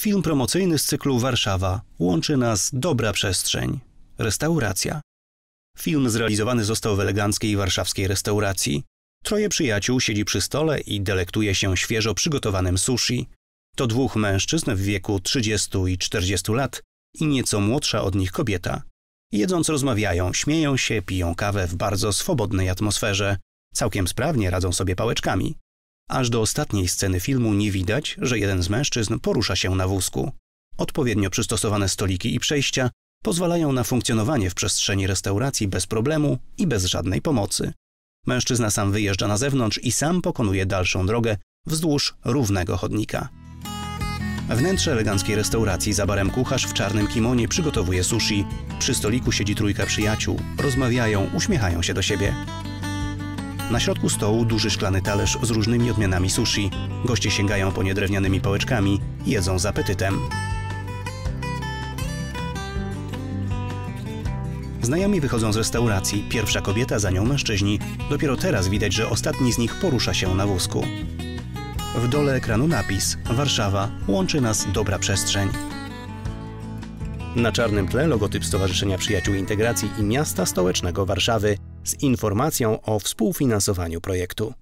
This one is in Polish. Film promocyjny z cyklu Warszawa. Łączy nas dobra przestrzeń. Restauracja. Film zrealizowany został w eleganckiej warszawskiej restauracji. Troje przyjaciół siedzi przy stole i delektuje się świeżo przygotowanym sushi. To dwóch mężczyzn w wieku 30 i 40 lat i nieco młodsza od nich kobieta. Jedząc rozmawiają, śmieją się, piją kawę w bardzo swobodnej atmosferze. Całkiem sprawnie radzą sobie pałeczkami. Aż do ostatniej sceny filmu nie widać, że jeden z mężczyzn porusza się na wózku. Odpowiednio przystosowane stoliki i przejścia pozwalają na funkcjonowanie w przestrzeni restauracji bez problemu i bez żadnej pomocy. Mężczyzna sam wyjeżdża na zewnątrz i sam pokonuje dalszą drogę wzdłuż równego chodnika. Wnętrze eleganckiej restauracji za barem kucharz w czarnym kimonie przygotowuje sushi. Przy stoliku siedzi trójka przyjaciół. Rozmawiają, uśmiechają się do siebie. Na środku stołu duży szklany talerz z różnymi odmianami sushi. Goście sięgają po nie drewnianymi pałeczkami, jedzą z apetytem. Znajomi wychodzą z restauracji, pierwsza kobieta, za nią mężczyźni. Dopiero teraz widać, że ostatni z nich porusza się na wózku. W dole ekranu napis Warszawa. Łączy nas dobra przestrzeń. Na czarnym tle logotyp Stowarzyszenia Przyjaciół Integracji i Miasta Stołecznego Warszawy z informacją o współfinansowaniu projektu.